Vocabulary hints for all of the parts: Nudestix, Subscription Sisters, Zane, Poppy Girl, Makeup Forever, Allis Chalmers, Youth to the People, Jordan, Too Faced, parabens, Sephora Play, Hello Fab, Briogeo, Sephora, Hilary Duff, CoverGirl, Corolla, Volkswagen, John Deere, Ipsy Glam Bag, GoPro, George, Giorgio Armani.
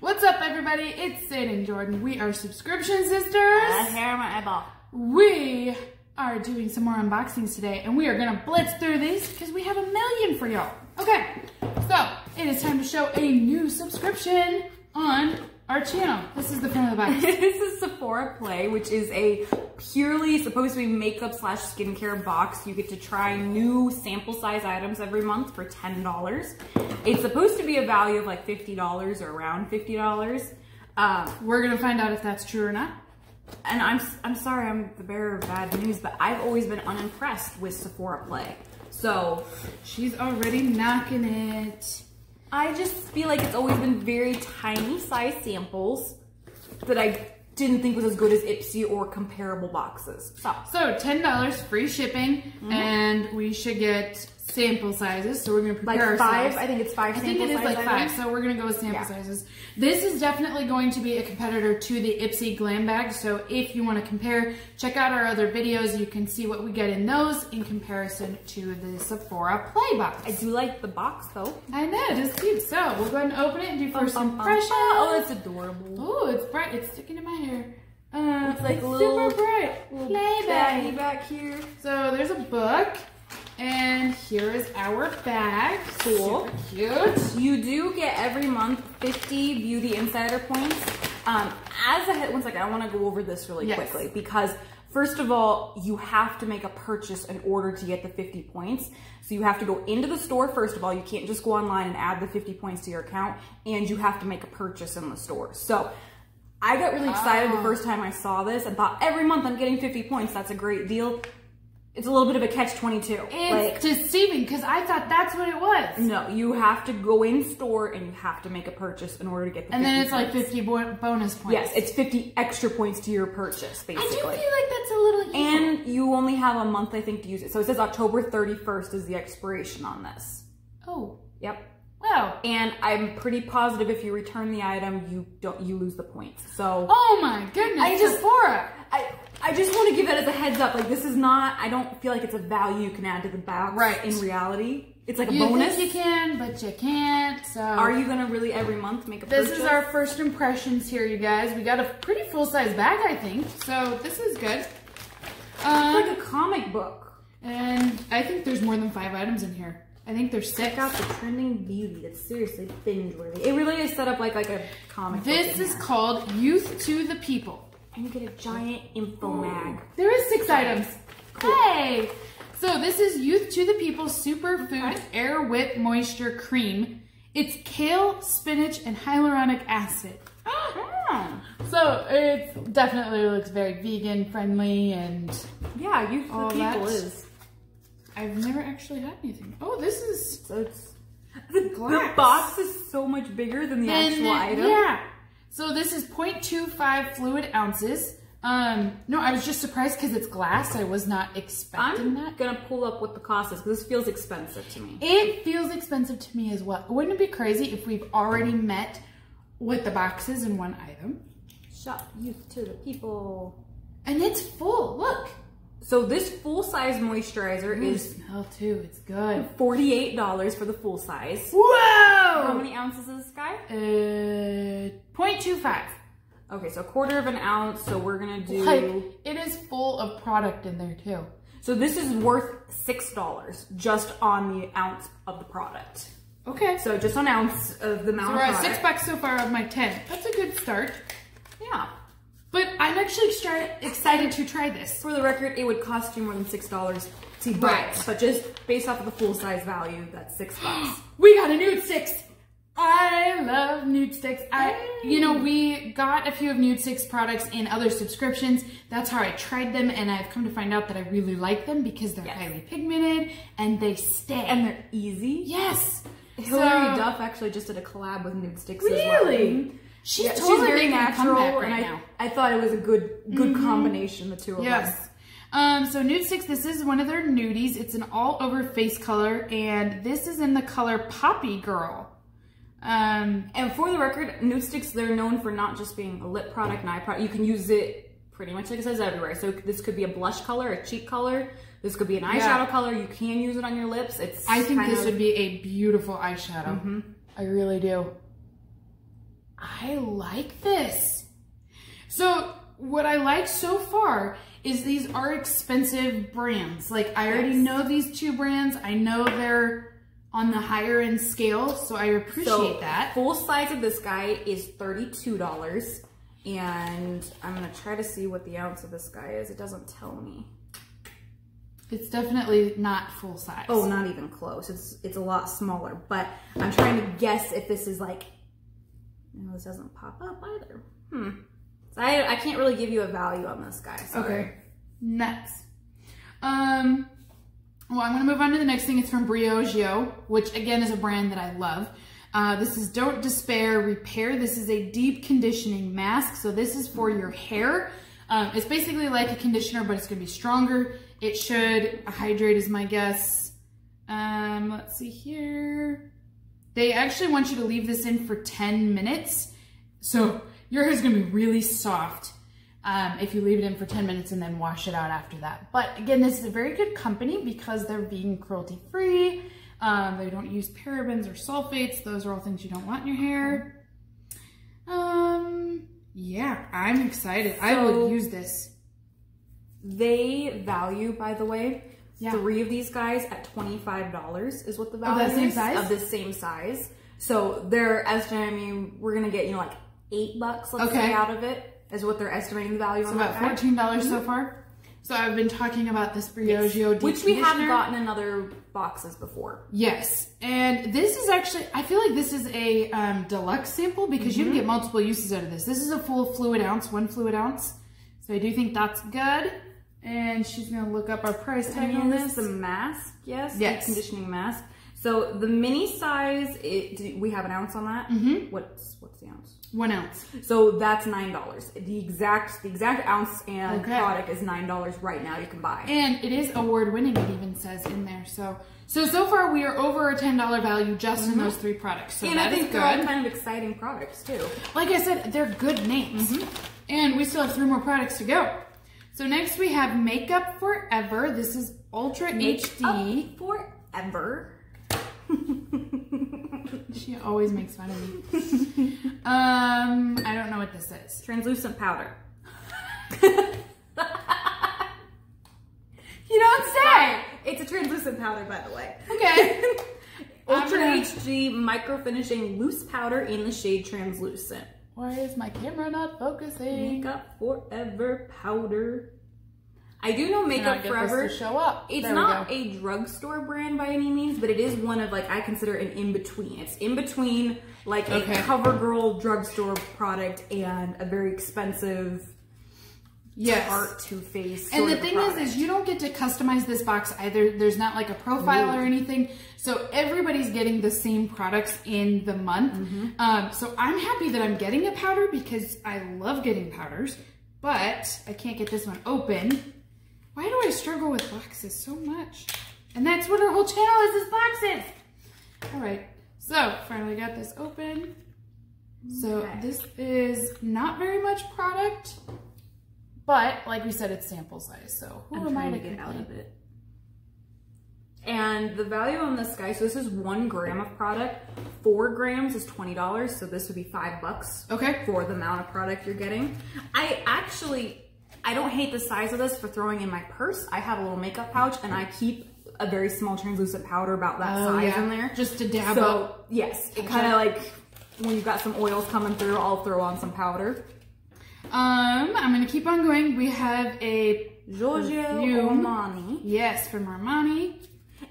What's up, everybody? It's Zane and Jordan. We are Subscription Sisters. Hair on my eyeball. We are doing some more unboxings today, and we are gonna blitz through these because we have a million for y'all. Okay, so it is time to show a new subscription on our channel. This is the front of the box. This is Sephora Play, which is a purely supposed to be makeup slash skincare box. You get to try new sample size items every month for $10. It's supposed to be a value of like $50 or around $50. We're gonna find out if that's true or not. And I'm sorry, I'm the bearer of bad news, but I've always been unimpressed with Sephora Play. So she's already knocking it. I just feel like it's always been very tiny size samples that I didn't think was as good as Ipsy or comparable boxes. So $10 free shipping, and we should get sample sizes. So we're gonna prepare like ourselves. I think it's five. I think it is like five. So we're gonna go with sample sizes. This is definitely going to be a competitor to the Ipsy Glam Bag. So if you want to compare, check out our other videos. You can see what we get in those in comparison to the Sephora Play box. I do like the box though. I know, it is cute. So we'll go ahead and open it and do first impression. Oh, it's adorable. Oh, it's bright. It's sticking to my hair. It's like a little super bright. Play back here. So there's a book. And here is our bag. Cool. Super cute. You do get every month 50 Beauty Insider points. As a head, one second, I want to go over this really quickly because first of all, you have to make a purchase in order to get the 50 points. So you have to go into the store first of all. You can't just go online and add the 50 points to your account, and you have to make a purchase in the store. So I got really excited the first time I saw this. I thought every month I'm getting 50 points. That's a great deal. It's a little bit of a catch-22. It's like deceiving because I thought that's what it was. No, you have to go in store and you have to make a purchase in order to get the 50 points. Like 50 bonus points. Yes, it's 50 extra points to your purchase, basically. I do feel like that's a little easy. And you only have a month, I think, to use it. So it says October 31st is the expiration on this. Oh. Yep. Wow. And I'm pretty positive if you return the item, you lose the points. So. Oh my goodness. I just want to give that as a heads up. Like, this is not, I don't feel like it's a value you can add to the box. Right. In reality, it's like a bonus. You can, but you can't. So, are you going to really every month make a purchase? This is our first impressions here, you guys. We got a pretty full size bag, I think. So, this is good. It's like a comic book. And I think there's more than 5 items in here. I think they're 6. Check out the trending beauty. That's seriously binge-worthy. It really is set up like a comic book. This is called Youth to the People. And get a giant info mag. There is 6 items. Cool. Hey! So this is Youth to the People Superfood Air Whip Moisture Cream. It's kale, spinach, and hyaluronic acid. So it definitely looks very vegan friendly and yeah, Youth to the People is. I've never actually had anything. Oh, this is the box is so much bigger than the actual item. Yeah. So this is 0.25 fluid ounces. No, I was just surprised because it's glass. I was not expecting that. I'm going to pull up what the cost is because this feels expensive to me. It feels expensive to me as well. Wouldn't it be crazy if we've already met with the boxes in one item? Shop Youth to the People. And it's full. Look. So this full-size moisturizer is... smell too. It's good. $48 for the full size. Whoa! How many ounces is this guy? 0.25. Okay, so a quarter of an ounce. So we're going to do... Like, it is full of product in there too. So this is worth $6 just on the ounce of the product. Okay. So just an ounce of the amount of product. So we're at $6 so far of my 10. That's a good start. Yeah. But I'm actually excited to try this. For the record, it would cost you more than $6 to buy it. But just based off of the full size value, that's $6. We got a Nudestix. I love Nudestix. You know, we got a few of Nudestix products in other subscriptions. That's how I tried them, and I've come to find out that I really like them because they're highly pigmented and they stay. And they're easy. Yes. Hilary Duff actually just did a collab with Nudestix as well. Really? She's totally very natural, and I thought it was a good combination, the two of us. So Nudestix, this is one of their nudies. It's an all-over face color, and this is in the color Poppy Girl. And for the record, Nudestix, they're known for not just being a lip product, an eye product. You can use it pretty much, like it says, everywhere. So this could be a blush color, a cheek color. This could be an eyeshadow color. You can use it on your lips. It's I think this would be a beautiful eyeshadow. Mm-hmm. I really do. I like this. So what I like so far is these are expensive brands. Like, I already know these two brands. I know they're on the higher end scale, so I appreciate that. Full size of this guy is $32, and I'm gonna try to see what the ounce of this guy is. It doesn't tell me. It's definitely not full size. Oh, not even close. It's a lot smaller, but I'm trying to guess if this is like, no, this doesn't pop up either. Hmm. So I can't really give you a value on this guy. Sorry. Okay. Nuts. Well, I'm going to move on to the next thing. It's from Briogeo, which again is a brand that I love. This is Don't Despair Repair. This is a deep conditioning mask. So this is for your hair. It's basically like a conditioner, but it's going to be stronger. It should hydrate is my guess. Let's see here. They actually want you to leave this in for 10 minutes. So your hair is going to be really soft. If you leave it in for 10 minutes and then wash it out after that. But again, this is a very good company because they're vegan, cruelty-free. They don't use parabens or sulfates. Those are all things you don't want in your hair. Yeah, I'm excited. So I will use this. They value, by the way, three of these guys at $25 is what the value is of the same size. So they're estimating we're gonna get, you know, like $8, let's say, out of it. Is what they're estimating the value on that. About $14 so far. So I've been talking about this Briogeo deep which we have gotten in other boxes before. Yes. And this is actually, I feel like this is a deluxe sample because you can get multiple uses out of this. This is a full fluid ounce, 1 fluid ounce. So I do think that's good. And she's going to look up our price tag on this. This is a mask, yes. A conditioning mask. So the mini size, we have an ounce on that. What's the ounce? 1 ounce. So that's $9. The exact ounce and product is $9 right now. You can buy. And it is award winning. It even says in there. So far we are over a $10 value just in those three products. So and I think they're all kind of exciting products too. Like I said, they're good names. And we still have 3 more products to go. So next we have Makeup Forever. This is Ultra HD. Forever. She always makes fun of me. I don't know what this is. Translucent powder. You don't say. It's a translucent powder, by the way. Okay. Ultra HD micro finishing loose powder in the shade translucent. Why is my camera not focusing? Makeup Forever powder. I do know Makeup Forever. It's not a drugstore brand by any means, but it is one of, like, I consider an in-between. It's in between, like, a CoverGirl drugstore product and a very expensive art Too Faced. And the thing is you don't get to customize this box either. There's not, like, a profile or anything. So everybody's getting the same products in the month. So I'm happy that I'm getting a powder because I love getting powders, but I can't get this one open. Why do I struggle with boxes so much? And that's what our whole channel is boxes. All right, so finally got this open. So this is not very much product, but like we said, it's sample size. So who am I to get out of it? And the value on this guy, so this is 1 gram of product. 4 grams is $20, so this would be $5. Okay. For the amount of product you're getting. I don't hate the size of this for throwing in my purse. I have a little makeup pouch and I keep a very small translucent powder about that size in there. Just to dab up. Yes, it kind of like when you've got some oils coming through, I'll throw on some powder. I'm gonna keep on going. We have a Giorgio Armani. Yes, from Armani.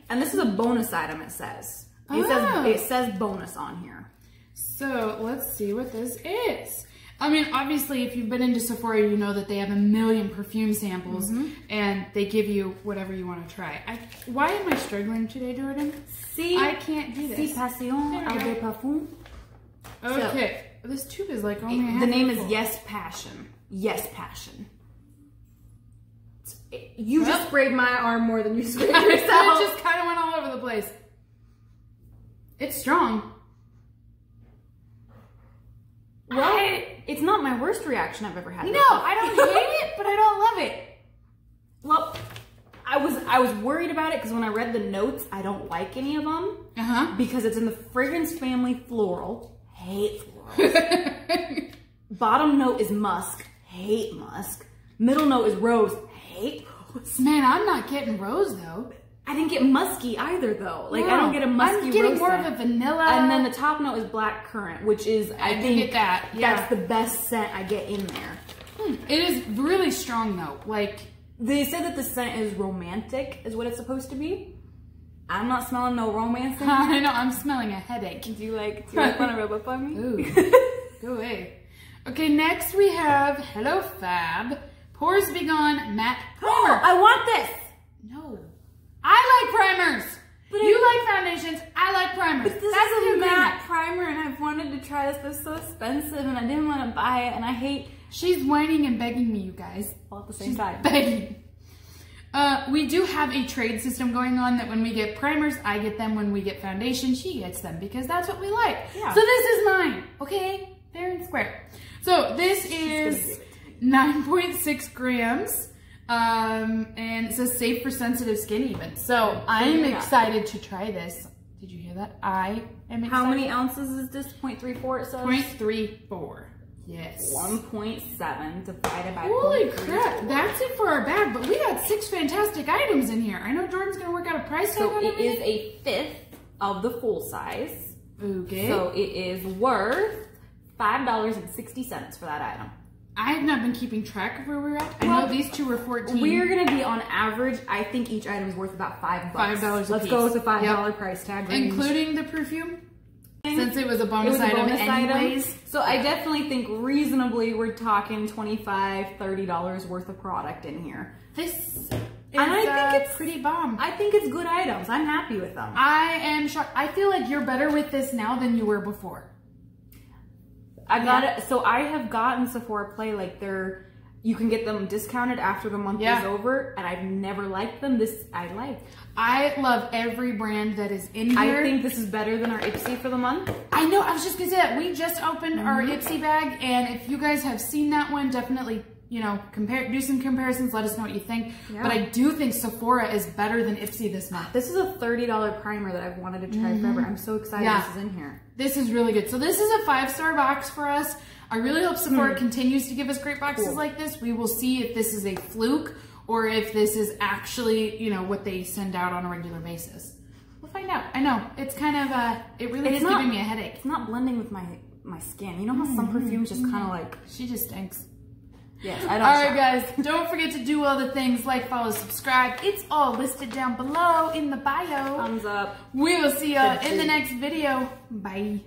And this is a bonus item, it says. It says bonus on here. So let's see what this is. I mean, obviously, if you've been into Sephora, you know that they have a million perfume samples, and they give you whatever you want to try. Why am I struggling today, Jordan? See, I can't do this. See, passion avec parfum. Okay, so, this tube is like only half. The name is Yes Passion. Yes Passion. You just sprayed my arm more than you sprayed yourself. It just kind of went all over the place. It's strong. my worst reaction I've ever had. No, I don't hate it, but I don't love it. Well, I was worried about it because when I read the notes, I don't like any of them. Uh-huh. Because it's in the fragrance family floral. Hate florals. Bottom note is musk. Hate musk. Middle note is rose. Hate rose. Man, I'm not getting rose though. I didn't get musky either though. Like no, I don't get a musky rose. I'm getting more of a vanilla. And then the top note is black currant, which is I think that's the best scent I get in there. Hmm. It is really strong though. Like they said that the scent is romantic, is what it's supposed to be. I'm not smelling no romance in here. I know, I'm smelling a headache. Do you like want to rub up on me? Ooh. Go away. Okay, next we have Hello Fab Pores Be Gone Matte Primer. I want this! No. I like primers! But you like foundations, I like primers. But that's a matte primer and I've wanted to try this, but it's so expensive and I didn't want to buy it and I hate... She's whining and begging me, you guys. All at the same time. Begging. We do have a trade system going on that when we get primers, I get them. When we get foundation, she gets them because that's what we like. Yeah. So this is mine, okay? Fair and square. So this is 9.6 grams. And it says safe for sensitive skin even. So I'm excited to try this. Did you hear that? I am excited. How many ounces is this? 0.34 it says? 0.34. Yes. 1.7 divided by holy crap, that's it for our bag, but we got 6 fantastic items in here. I know Jordan's going to work out a price tag on it. So it is a fifth of the full size. Okay. So it is worth $5.60 for that item. I have not been keeping track of where we're at. I know these two were 14. We're going to be on average, I think each item is worth about $5. $5 a piece. Let's go with a $5 price tag range. Including the perfume? Since it was a bonus item anyways. So I definitely think reasonably we're talking $25, $30 worth of product in here. I think it's pretty bomb. I think it's good items. I'm happy with them. I am shocked. I feel like you're better with this now than you were before. So I have gotten Sephora Play, like they're, you can get them discounted after the month is over, and I've never liked them. This I like. I love every brand that is in here. I think this is better than our Ipsy for the month. I know, I was just gonna say that. We just opened our Ipsy bag, and if you guys have seen that one, definitely, you know, do some comparisons, let us know what you think. Yeah. But I do think Sephora is better than Ipsy this month. This is a $30 primer that I've wanted to try forever. I'm so excited this is in here. This is really good. So this is a 5-star box for us. I really hope Sephora continues to give us great boxes like this. We will see if this is a fluke or if this is actually, you know, what they send out on a regular basis. We'll find out. I know. It's kind of it really is giving me a headache. It's not blending with my skin. You know how some perfumes just kind of like... She just stinks. Yes, I don't. All right, guys, don't forget to do all the things like, follow, subscribe. It's all listed down below in the bio. Thumbs up. We will see y'all in the next video. Bye.